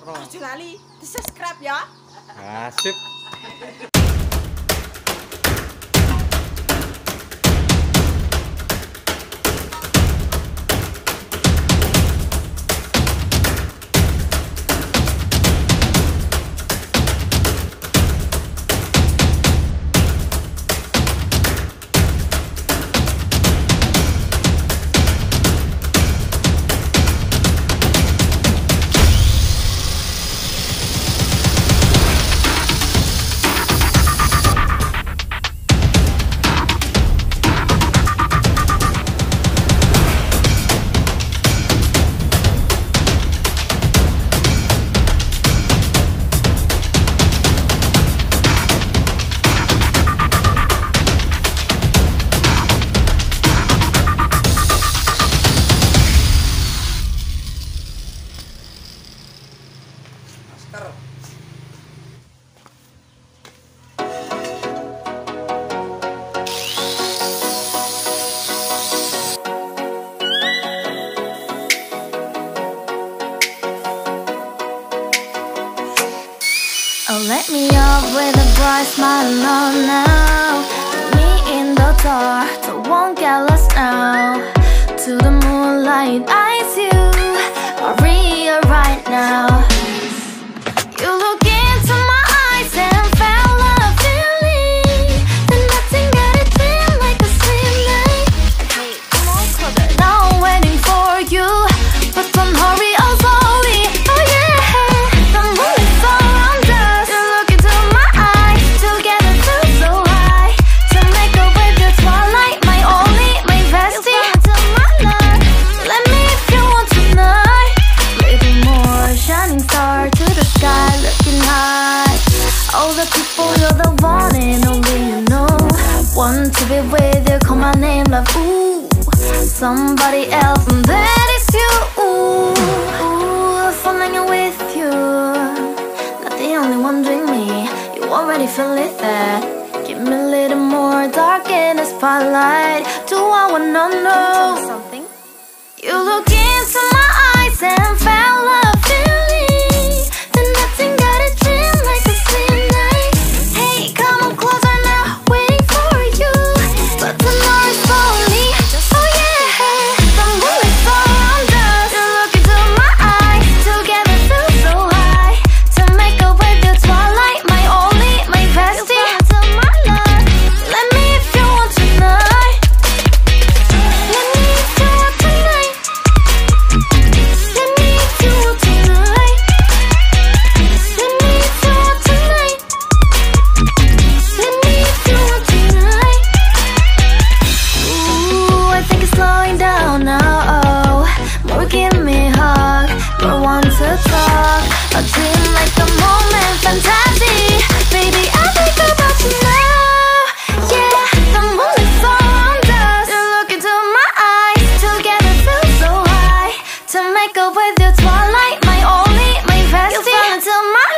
Ojo lali, di-subscribe ya. Asik. Let me off with a bright smile on now. Put me in the dark, so I won't get lost now. To the moonlight, I see you are real right now. You look into my eyes and fell love feeling. Then nothing got it feel like the same night. Now I'm waiting for you, but don't hurry, oh sorry. Oh yeah, the moon is so want to be with you, call my name, love, ooh. Somebody else, and that is you, ooh. Ooh, falling with you, not the only one doing me. You already feel it there. Give me a little more dark in the spotlight. Do I wanna know something? You look into my eyes and fell love feeling. Then nothing got a dream like a sleep night. Hey, come on closer now, wait. Go with your twilight, my only, my best friend until my